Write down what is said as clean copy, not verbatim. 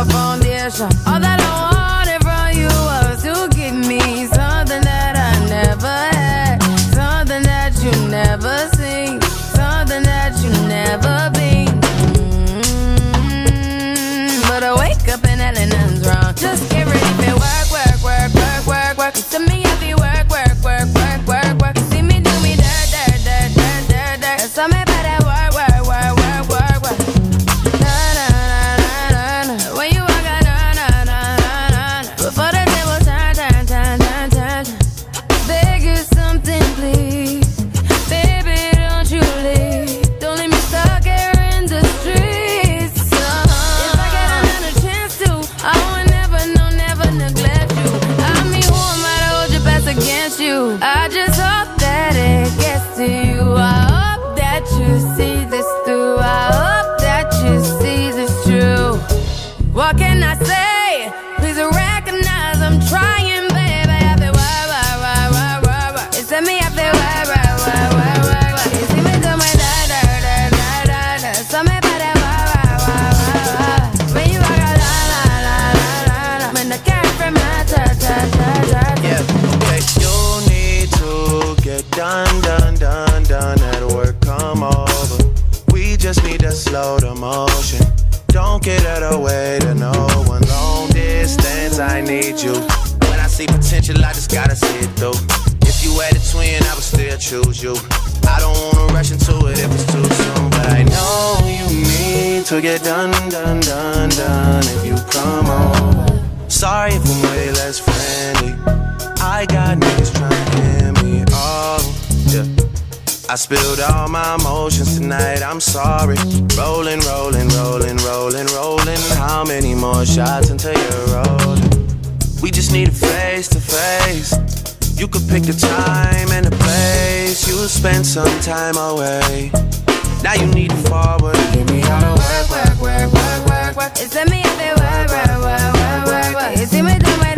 a foundation. All that I wanted from you was to give me something that I never had, something that you never seen, something that you never been. But I wake up and that ain't nothing's wrong. Just get rid of it. Work, work, work, work, work, work. To me, I be work, work, work, work, work, work. See me do me dirt, dirt, dirt, dirt, dirt, dirt. So me by that work, work, work, work, work, work. Na na na na na. When you walk out, na na na na na. Before the table turn, turn, turn, turn, turn. Beg you something, please. I just hope that it gets to you. I hope that you see this through. I hope that you see this true. What can I say? Please recognize I'm trying, baby. I feel why, why. You tell me I feel why. You see me do my da-da-da-da-da-da. So me by that why. When you walk out, la-la-la-la-la. When I carry from my ta-ta-ta-ta. Yeah, okay, yo. Done, done, done, done at work, come over. We just need to slow the motion. Don't get out of the way to no one. Long distance, I need you. When I see potential, I just gotta see it through. If you had a twin, I would still choose you. I don't wanna rush into it if it's too soon. But I know you need to get done, done, done, done if you come over. Sorry if I'm way less friendly. I got niggas trying to get me off. Yeah. I spilled all my emotions tonight, I'm sorry. Rolling, rolling, rolling, rolling, rolling. How many more shots until you're rolling? We just need a face to face. You could pick the time and the place. You spent some time away. Now you need to forward. Give me all the work, work, work, work, work, work. It's me up there, work, work, work, work, work. You see me do my